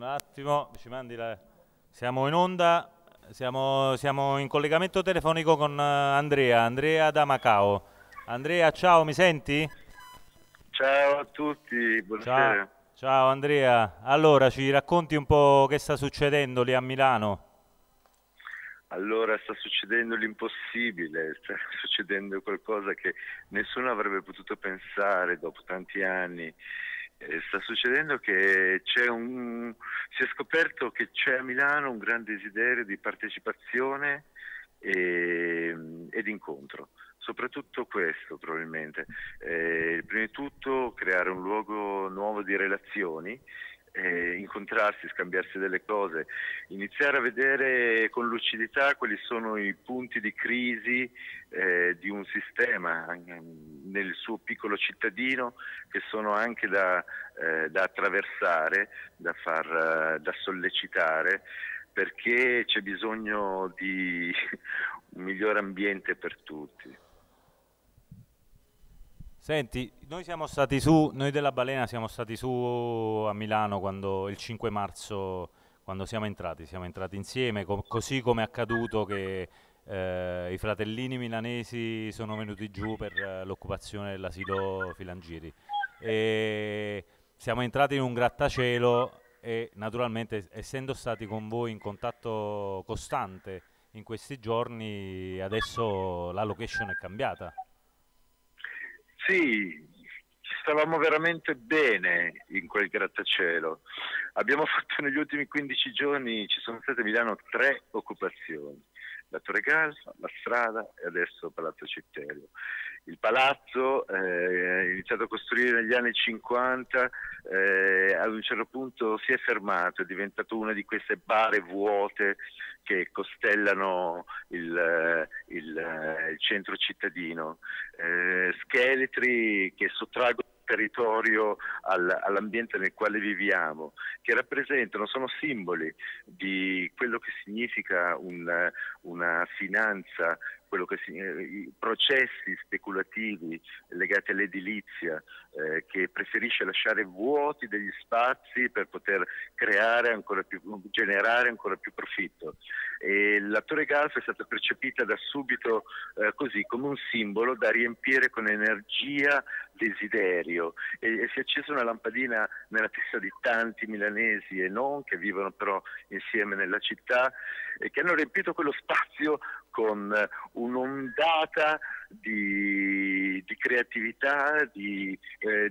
Un attimo, ci mandi la... Siamo in onda, siamo in collegamento telefonico con Andrea da Macao. Andrea, ciao, mi senti? Ciao a tutti, buonasera. Ciao Andrea, allora ci racconti un po' che sta succedendo lì a Milano? Allora sta succedendo l'impossibile, sta succedendo qualcosa che nessuno avrebbe potuto pensare dopo tanti anni. Sta succedendo che si è scoperto che c'è a Milano un gran desiderio di partecipazione e di incontro. Soprattutto questo probabilmente, prima di tutto creare un luogo nuovo di relazioni, incontrarsi, scambiarsi delle cose, iniziare a vedere con lucidità quali sono i punti di crisi di un sistema nel suo piccolo cittadino, che sono anche da attraversare, da sollecitare, perché c'è bisogno di un miglior ambiente per tutti. Senti, noi della Balena siamo stati su a Milano il 5 marzo, quando siamo entrati insieme, così come è accaduto che i fratellini milanesi sono venuti giù per l'occupazione dell'asilo Filangieri. E siamo entrati in un grattacielo e naturalmente, essendo stati con voi in contatto costante in questi giorni, adesso la location è cambiata. Sì, ci stavamo veramente bene in quel grattacielo. Abbiamo fatto negli ultimi 15 giorni, ci sono state a Milano 3 occupazioni: la Torre Galfa, la Strada e adesso Palazzo Citterio. Il palazzo iniziato a costruire negli anni 50, ad un certo punto si è fermato, è diventato una di queste bare vuote che costellano il centro cittadino, scheletri che sottraggono territorio all'ambiente nel quale viviamo, che rappresentano, sono simboli di quello che significa una finanza, quello che i processi speculativi legati all'edilizia, che preferisce lasciare vuoti degli spazi per poter generare ancora più profitto. E la Torre Galfa è stata percepita da subito così, come un simbolo da riempire con energia, desiderio, e si è accesa una lampadina nella testa di tanti milanesi e non, che vivono però insieme nella città, e che hanno riempito quello spazio con un'ondata di creatività, di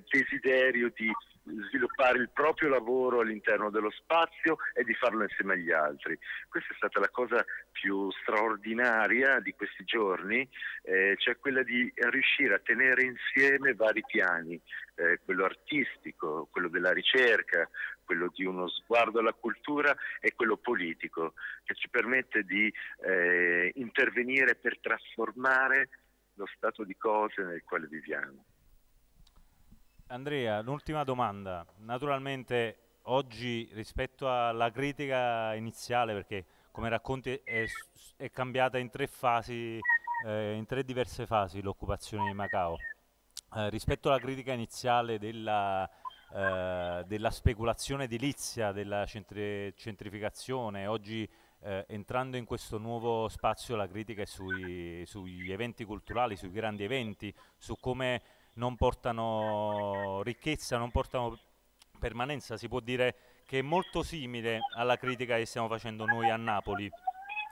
desiderio di sviluppare il proprio lavoro all'interno dello spazio e di farlo insieme agli altri. Questa è stata la cosa più straordinaria di questi giorni, cioè quella di riuscire a tenere insieme vari piani, quello artistico, quello della ricerca, quello di uno sguardo alla cultura e quello politico, che ci permette di intervenire per trasformare lo stato di cose nel quale viviamo. Andrea, l'ultima domanda. Naturalmente oggi, rispetto alla critica iniziale, perché come racconti è cambiata in 3 fasi, in 3 diverse fasi l'occupazione di Macao, rispetto alla critica iniziale della speculazione edilizia, della centrificazione, oggi entrando in questo nuovo spazio la critica è sugli eventi culturali, sui grandi eventi, su come non portano ricchezza, non portano permanenza. Si può dire che è molto simile alla critica che stiamo facendo noi a Napoli,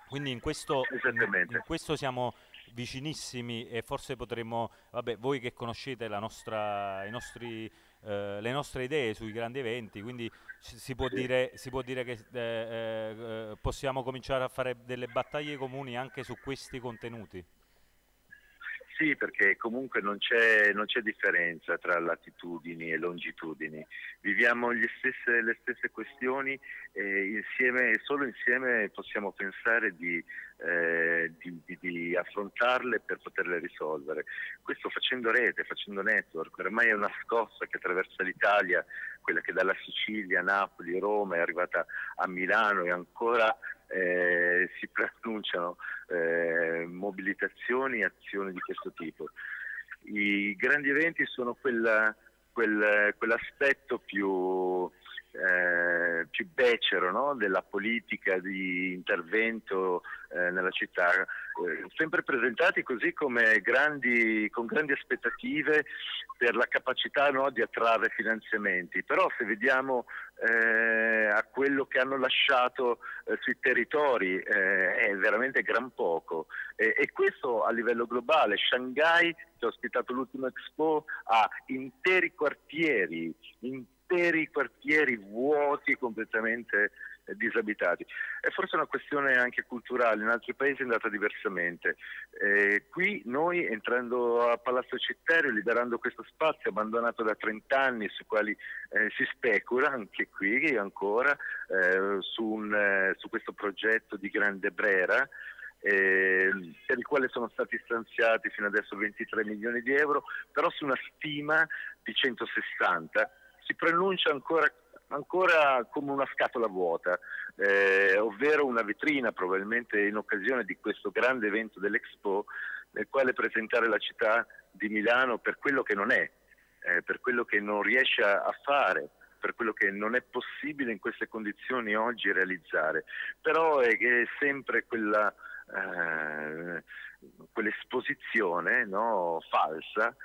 quindi in questo siamo vicinissimi, e forse potremmo, vabbè, voi che conoscete le nostre idee sui grandi eventi, quindi si può dire che possiamo cominciare a fare delle battaglie comuni anche su questi contenuti. Sì, perché comunque non c'è differenza tra latitudini e longitudini, viviamo le stesse questioni, e solo insieme possiamo pensare di affrontarle per poterle risolvere. Questo facendo rete, facendo network. Ormai è una scossa che attraversa l'Italia, quella che dalla Sicilia, Napoli, Roma è arrivata a Milano, e ancora si preannunciano mobilitazioni e azioni di questo tipo. I grandi eventi sono quell'aspetto più più becero, no? Della politica di intervento nella città, sempre presentati così come grandi, con grandi aspettative per la capacità, no, di attrarre finanziamenti, però se vediamo a quello che hanno lasciato sui territori è veramente gran poco, e questo a livello globale. Shanghai, che ha ospitato l'ultima Expo, ha interi quartieri, quartieri vuoti, completamente disabitati. È forse una questione anche culturale, in altri paesi è andata diversamente. Qui noi, entrando a Palazzo Citterio, liberando questo spazio abbandonato da 30 anni, su quali si specula anche qui ancora su questo progetto di Grande Brera, per il quale sono stati stanziati fino adesso 23 milioni di euro, però su una stima di 160 si pronuncia ancora come una scatola vuota, ovvero una vetrina, probabilmente in occasione di questo grande evento dell'Expo, nel quale presentare la città di Milano per quello che non è, per quello che non riesce a fare, per quello che non è possibile in queste condizioni oggi realizzare. Però è sempre quella quell'esposizione, no, falsa,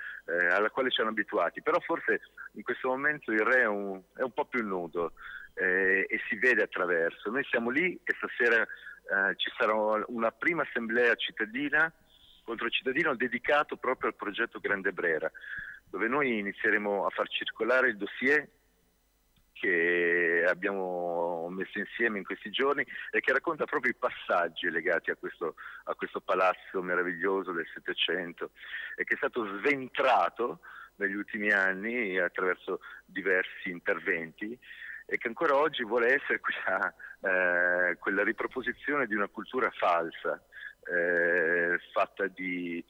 alla quale ci hanno abituati, però forse in questo momento il re è un po' più nudo e si vede attraverso. Noi siamo lì e stasera ci sarà una prima assemblea cittadina contro cittadino dedicato proprio al progetto Grande Brera, dove noi inizieremo a far circolare il dossier che abbiamo messo insieme in questi giorni e che racconta proprio i passaggi legati a questo palazzo meraviglioso del Settecento, e che è stato sventrato negli ultimi anni attraverso diversi interventi, e che ancora oggi vuole essere quella riproposizione di una cultura falsa, fatta di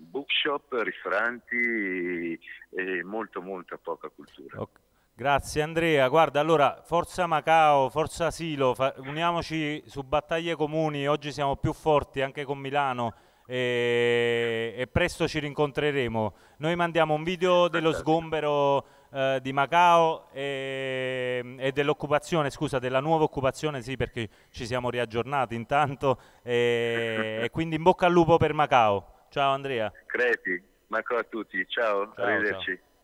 bookshop, ristoranti e molta poca cultura. Okay. Grazie Andrea, guarda, allora forza Macao, forza Silo, uniamoci su battaglie comuni, oggi siamo più forti anche con Milano e presto ci rincontreremo. Noi mandiamo un video dello sgombero di Macao e dell'occupazione, scusa, della nuova occupazione, sì, perché ci siamo riaggiornati intanto, e quindi in bocca al lupo per Macao. Ciao Andrea. Crepi, Macao a tutti, ciao, arrivederci. Ciao.